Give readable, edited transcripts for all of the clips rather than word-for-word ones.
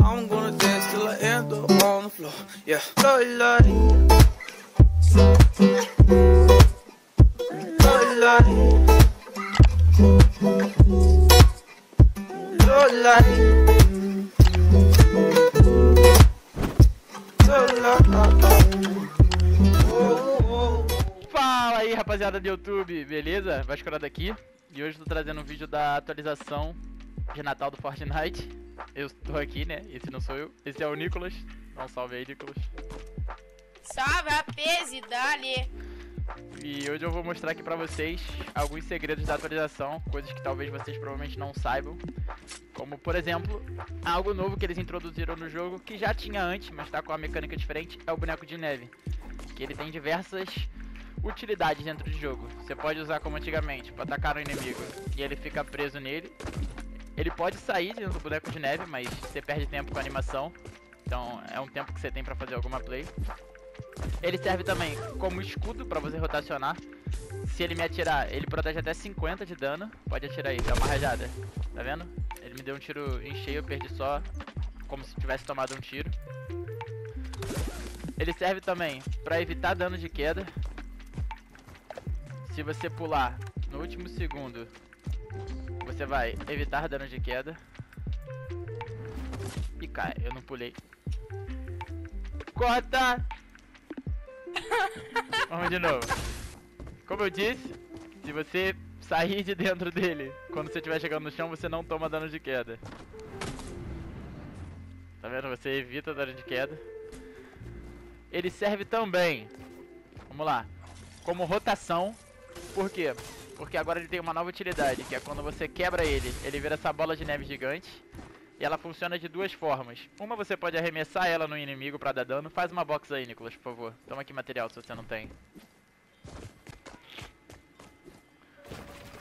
I'm gonna dance till I end up on the floor. Yeah. Fala aí, rapaziada do YouTube, beleza? Vascurado aqui. E hoje eu tô trazendo um vídeo da atualização de Natal do Fortnite. Eu tô aqui, né? Esse não sou eu. Esse é o Nicolas. Dá um salve aí, Nicolas. Salve, rapaz, dale. E hoje eu vou mostrar aqui pra vocês alguns segredos da atualização, coisas que talvez vocês provavelmente não saibam. Como, por exemplo, algo novo que eles introduziram no jogo, que já tinha antes, mas tá com uma mecânica diferente, é o boneco de neve. Que ele tem diversas utilidades dentro do jogo. Você pode usar como antigamente, pra atacar um inimigo, e ele fica preso nele. Ele pode sair dentro do boneco de neve, mas você perde tempo com a animação. Então é um tempo que você tem pra fazer alguma play. Ele serve também como escudo pra você rotacionar. Se ele me atirar, ele protege até 50 de dano. Pode atirar aí, dá uma rajada. Tá vendo? Ele me deu um tiro em cheio, eu perdi só como se tivesse tomado um tiro. Ele serve também pra evitar dano de queda. Se você pular no último segundo, você vai evitar dano de queda. E cara, eu não pulei. Corta! Vamos de novo. Como eu disse, se você sair de dentro dele quando você estiver chegando no chão, você não toma dano de queda. Tá vendo? Você evita dano de queda. Ele serve também, vamos lá, como rotação. Por quê? Porque agora ele tem uma nova utilidade, que é quando você quebra ele, ele vira essa bola de neve gigante. E ela funciona de duas formas. Uma, você pode arremessar ela no inimigo pra dar dano. Faz uma box aí, Nicolas, por favor. Toma aqui material se você não tem.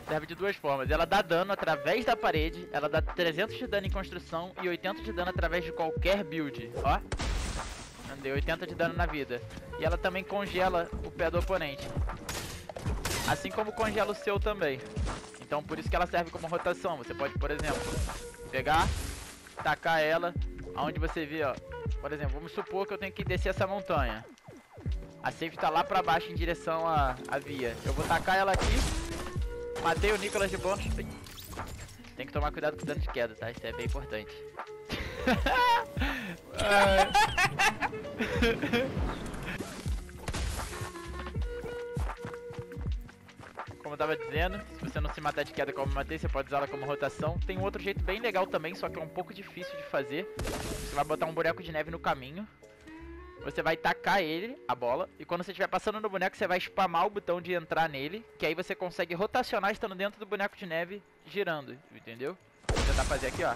Serve de duas formas. Ela dá dano através da parede. Ela dá 300 de dano em construção e 80 de dano através de qualquer build. Ó. Deu 80 de dano na vida. E ela também congela o pé do oponente, assim como congela o seu também. Então por isso que ela serve como rotação. Você pode, por exemplo, pegar, tacar ela aonde você vê, ó. Por exemplo, vamos supor que eu tenho que descer essa montanha. A safe tá lá pra baixo em direção à via. Eu vou tacar ela aqui. Matei o Nicolas de bônus. Tem que tomar cuidado com o dano de queda, tá? Isso é bem importante. Como eu tava dizendo, se você não se matar de queda como eu matei, você pode usá-la como rotação. Tem um outro jeito bem legal também, só que é um pouco difícil de fazer. Você vai botar um boneco de neve no caminho. Você vai tacar ele, a bola, e quando você estiver passando no boneco, você vai spamar o botão de entrar nele, que aí você consegue rotacionar estando dentro do boneco de neve, girando, entendeu? Vou tentar fazer aqui, ó.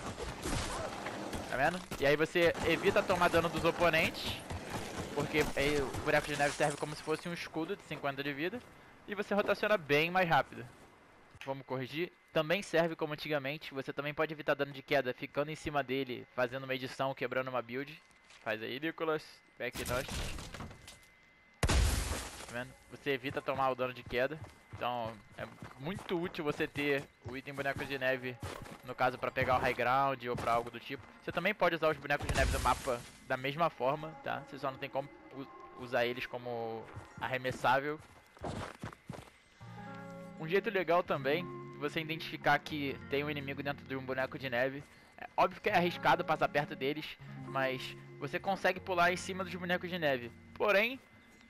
Tá vendo? E aí você evita tomar dano dos oponentes, porque aí o boneco de neve serve como se fosse um escudo de 50 de vida. E você rotaciona bem mais rápido. Vamos corrigir. Também serve como antigamente. Você também pode evitar dano de queda ficando em cima dele, fazendo uma edição, quebrando uma build. Faz aí, Nicolas. Vem aqui nós. Tá vendo? Você evita tomar o dano de queda. Então é muito útil você ter o item boneco de neve, no caso pra pegar o high ground ou pra algo do tipo. Você também pode usar os bonecos de neve do mapa da mesma forma, tá? Você só não tem como usar eles como arremessável. Um jeito legal também de você identificar que tem um inimigo dentro de um boneco de neve. É óbvio que é arriscado passar perto deles, mas você consegue pular em cima dos bonecos de neve. Porém,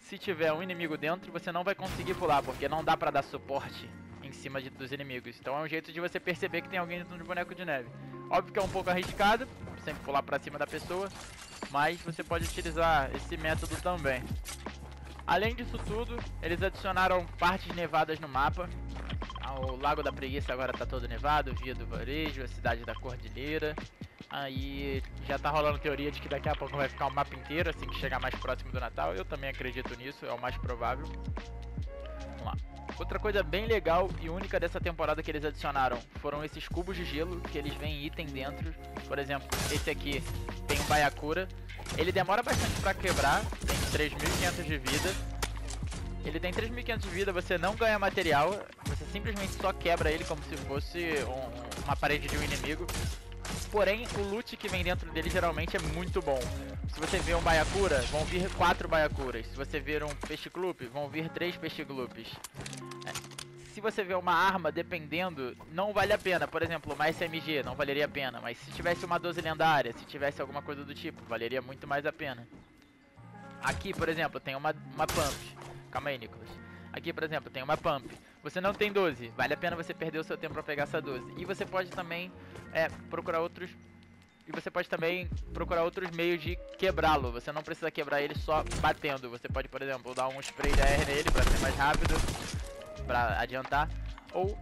se tiver um inimigo dentro, você não vai conseguir pular, porque não dá pra dar suporte em cima dos inimigos. Então é um jeito de você perceber que tem alguém dentro do boneco de neve. Óbvio que é um pouco arriscado, sempre pular pra cima da pessoa, mas você pode utilizar esse método também. Além disso tudo, eles adicionaram partes nevadas no mapa. O Lago da Preguiça agora tá todo nevado, Via do Varejo, a Cidade da Cordilheira. Aí já tá rolando teoria de que daqui a pouco vai ficar o mapa inteiro, assim que chegar mais próximo do Natal. Eu também acredito nisso, é o mais provável. Vamos lá. Outra coisa bem legal e única dessa temporada que eles adicionaram foram esses cubos de gelo, que eles vêm item dentro. Por exemplo, esse aqui tem um baiacura. Ele demora bastante pra quebrar, tem 3.500 de vida. Ele tem 3.500 de vida, você não ganha material, você simplesmente só quebra ele como se fosse uma parede de um inimigo. porém o loot que vem dentro dele geralmente é muito bom. Se você vê um baiacura, vão vir 4 baiacuras. Se você ver um peixe gloop, vão vir 3 peixe gloops. Se você vê uma arma, dependendo, não vale a pena. Por exemplo, uma SMG não valeria a pena, mas se tivesse uma 12 lendária, se tivesse alguma coisa do tipo, valeria muito mais a pena. Aqui, por exemplo, tem uma pump. Calma aí, Nicolas. Aqui, por exemplo, tem uma pump. Você não tem 12, vale a pena você perder o seu tempo pra pegar essa 12. E você pode também procurar outros meios de quebrá-lo. Você não precisa quebrar ele só batendo. Você pode, por exemplo, dar um spray de AR nele pra ser mais rápido, pra adiantar. Ou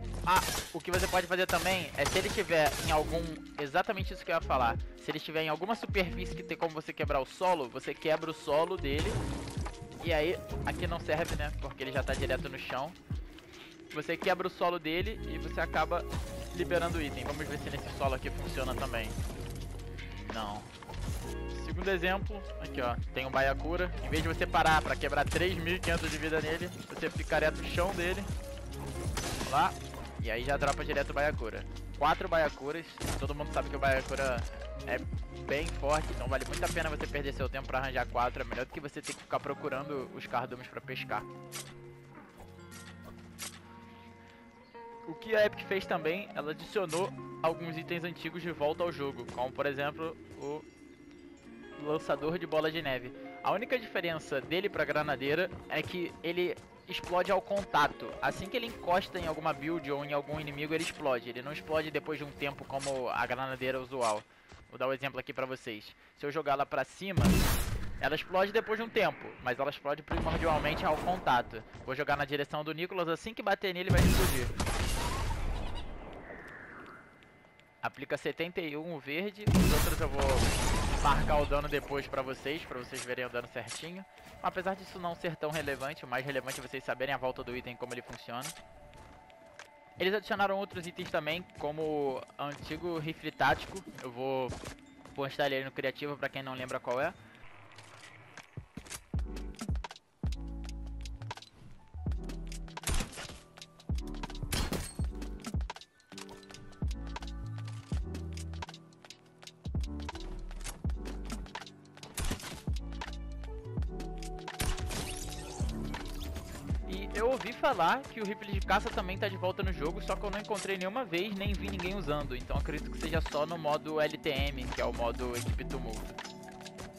o que você pode fazer também é, se ele estiver em algum, exatamente isso que eu ia falar, se ele estiver em alguma superfície que tem como você quebrar o solo, você quebra o solo dele. E aí, aqui não serve, né, porque ele já tá direto no chão. Você quebra o solo dele e você acaba liberando o item. Vamos ver se nesse solo aqui funciona também. Não. Segundo exemplo, aqui ó, tem um baiacura. Em vez de você parar pra quebrar 3.500 de vida nele, você fica reto no chão dele. Vamos lá. E aí já dropa direto o baiacura. 4 baiacuras. Todo mundo sabe que o baiacura é bem forte, então vale muito a pena você perder seu tempo pra arranjar 4. É melhor do que você ter que ficar procurando os cardumes pra pescar. O que a Epic fez também, ela adicionou alguns itens antigos de volta ao jogo, como por exemplo o lançador de bola de neve. A única diferença dele pra granadeira é que ele explode ao contato. Assim que ele encosta em alguma build ou em algum inimigo, ele explode. Ele não explode depois de um tempo como a granadeira usual. Vou dar um exemplo aqui pra vocês. Se eu jogar ela pra cima, ela explode depois de um tempo, mas ela explode primordialmente ao contato. Vou jogar na direção do Nicolas, assim que bater nele vai explodir. Aplica 71 verde, os outros eu vou marcar o dano depois pra vocês verem o dano certinho. Apesar disso não ser tão relevante, o mais relevante é vocês saberem a volta do item, como ele funciona. Eles adicionaram outros itens também, como o antigo rifle tático. Eu vou postar ele aí no criativo pra quem não lembra qual é. Eu ouvi falar que o rifle de caça também tá de volta no jogo, só que eu não encontrei nenhuma vez, nem vi ninguém usando, então acredito que seja só no modo LTM, que é o modo Equipe Tumulto.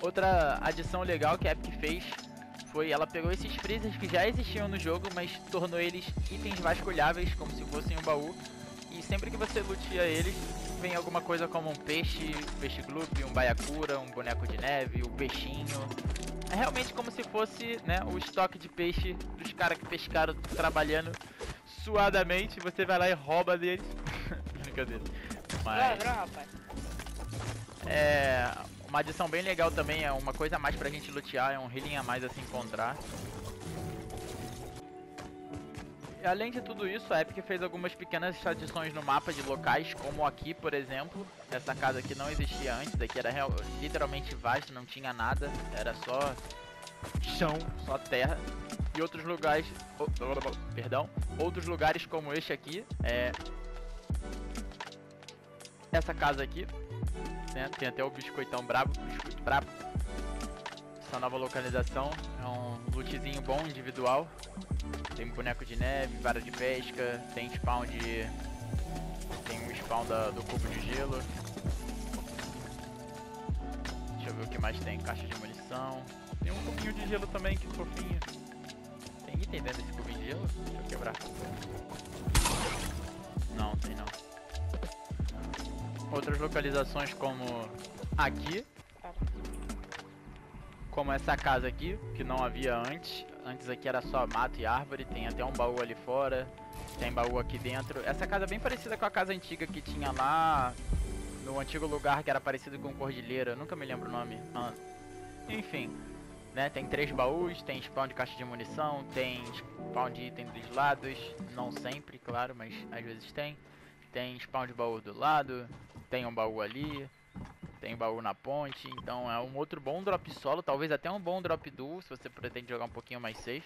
Outra adição legal que a Epic fez foi, ela pegou esses freezers que já existiam no jogo, mas tornou eles itens vasculháveis, como se fossem um baú, e sempre que você lootia eles, vem alguma coisa como um peixe gloop, um baiacura, um boneco de neve, um peixinho. É realmente como se fosse, né, o estoque de peixe dos caras que pescaram trabalhando suadamente. Você vai lá e rouba deles. Brincadeira. Mas é uma adição bem legal também, é uma coisa a mais pra gente lutear, é um healing a mais a se encontrar. E além de tudo isso, a Epic fez algumas pequenas adições no mapa de locais, como aqui, por exemplo. Essa casa aqui não existia antes, daqui era literalmente vasto, não tinha nada, era só chão, só terra. E outros lugares, outros lugares como este aqui, essa casa aqui, né? Tem até o biscoitão brabo, biscoito brabo. Essa nova localização é um lootzinho bom, individual. Tem boneco de neve, vara de pesca, tem spawn de... tem um spawn do cubo de gelo. Deixa eu ver o que mais tem, caixa de munição. Tem um cubinho de gelo também, que fofinho. Tem item dentro desse cubinho de gelo? Deixa eu quebrar. Não, tem não. Outras localizações como aqui. Como essa casa aqui, que não havia antes. Antes aqui era só mato e árvore, tem até um baú ali fora, tem baú aqui dentro. Essa casa é bem parecida com a casa antiga que tinha lá no antigo lugar, que era parecido com Cordilheira, eu nunca me lembro o nome. Enfim, né, tem 3 baús, tem spawn de caixa de munição, tem spawn de item dos lados, não sempre, claro, mas às vezes tem. Tem spawn de baú do lado, tem um baú ali. Tem baú na ponte, então é um outro bom drop solo, talvez até um bom drop duo, se você pretende jogar um pouquinho mais safe.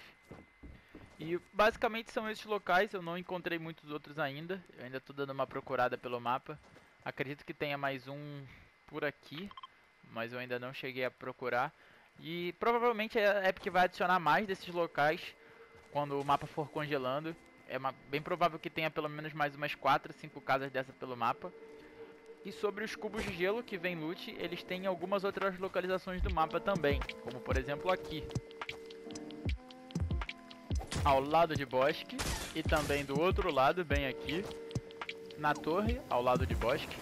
E basicamente são esses locais, eu não encontrei muitos outros ainda, eu ainda tô dando uma procurada pelo mapa. Acredito que tenha mais um por aqui, mas eu ainda não cheguei a procurar. E provavelmente a Epic vai adicionar mais desses locais quando o mapa for congelando. É bem provável que tenha pelo menos mais umas 4, 5 casas dessa pelo mapa. E sobre os cubos de gelo que vem loot, eles têm algumas outras localizações do mapa também, como por exemplo aqui, ao lado de Bosque, e também do outro lado, bem aqui, na torre, ao lado de Bosque.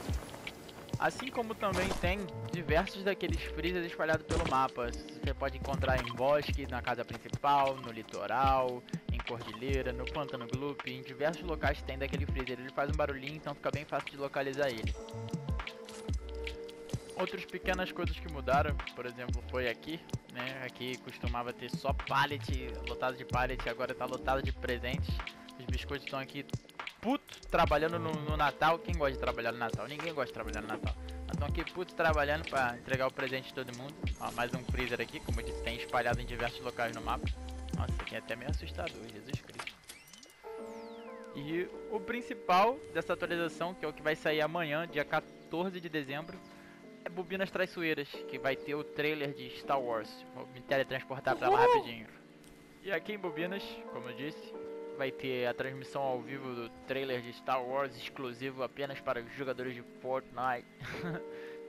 Assim como também tem diversos daqueles freezers espalhados pelo mapa. Você pode encontrar em Bosque, na casa principal, no litoral, em Cordilheira, no Pantano Gloop, em diversos locais tem daquele freezer. Ele faz um barulhinho, então fica bem fácil de localizar ele. Outras pequenas coisas que mudaram, por exemplo, foi aqui, né? Aqui costumava ter só pallet, lotado de pallet, agora tá lotado de presentes. Os biscoitos estão aqui puto trabalhando no Natal. Quem gosta de trabalhar no Natal? Ninguém gosta de trabalhar no Natal. Estão aqui puto trabalhando para entregar o presente de todo mundo. Ó, mais um freezer aqui, como eu disse, tem espalhado em diversos locais no mapa. Nossa, aqui é até meio assustador, Jesus Cristo. E o principal dessa atualização, que é o que vai sair amanhã, dia 14 de dezembro, é Bobinas Traiçoeiras, que vai ter o trailer de Star Wars. Vou me teletransportar para lá rapidinho. E aqui em Bobinas, como eu disse, vai ter a transmissão ao vivo do trailer de Star Wars, exclusivo apenas para os jogadores de Fortnite.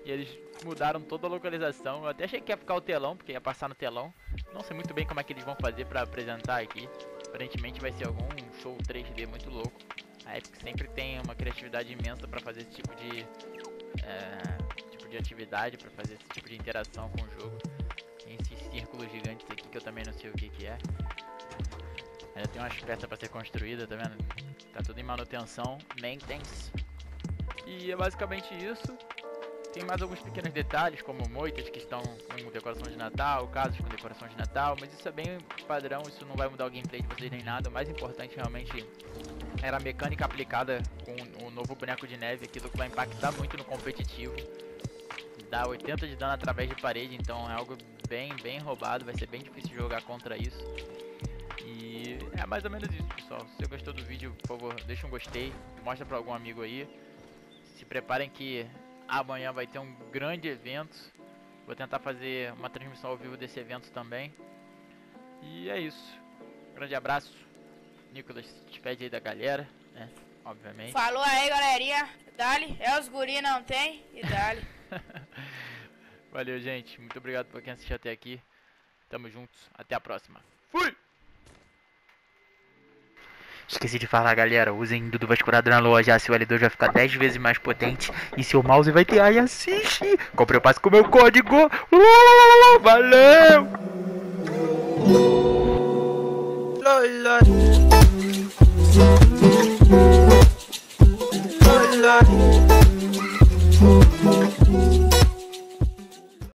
E eles mudaram toda a localização. Eu até achei que ia ficar o telão, porque ia passar no telão. Não sei muito bem como é que eles vão fazer para apresentar aqui. Aparentemente vai ser algum show 3D muito louco. A Epic sempre tem uma criatividade imensa para fazer esse tipo de atividade, para fazer esse tipo de interação com o jogo. Tem esses círculos gigantes aqui que eu também não sei o que que é. Ainda tem umas peças para ser construída, tá vendo? Tá tudo em manutenção, maintenance. E é basicamente isso. Tem mais alguns pequenos detalhes, como moitas que estão com decoração de Natal, casas com decoração de Natal, mas isso é bem padrão, isso não vai mudar o gameplay de vocês nem nada. O mais importante realmente era a mecânica aplicada com o novo boneco de neve, aquilo que vai impactar muito no competitivo. Dá 80 de dano através de parede, então é algo bem roubado, vai ser bem difícil jogar contra isso. E é mais ou menos isso, pessoal. Se você gostou do vídeo, por favor, deixa um gostei, mostra pra algum amigo aí. Se preparem que amanhã vai ter um grande evento. Vou tentar fazer uma transmissão ao vivo desse evento também. E é isso. Um grande abraço. Nicolas, despede aí da galera, né? Obviamente. Falou aí, galerinha. Dali. É os guri, não tem? E dali. Valeu, gente. Muito obrigado por quem assistiu até aqui. Tamo juntos. Até a próxima. Fui! Esqueci de falar, galera, usem Dudu Vascurado na loja, seu L2 vai ficar 10 vezes mais potente e seu mouse vai ter. Ai, assiste! Compre o passe com o meu código! Valeu!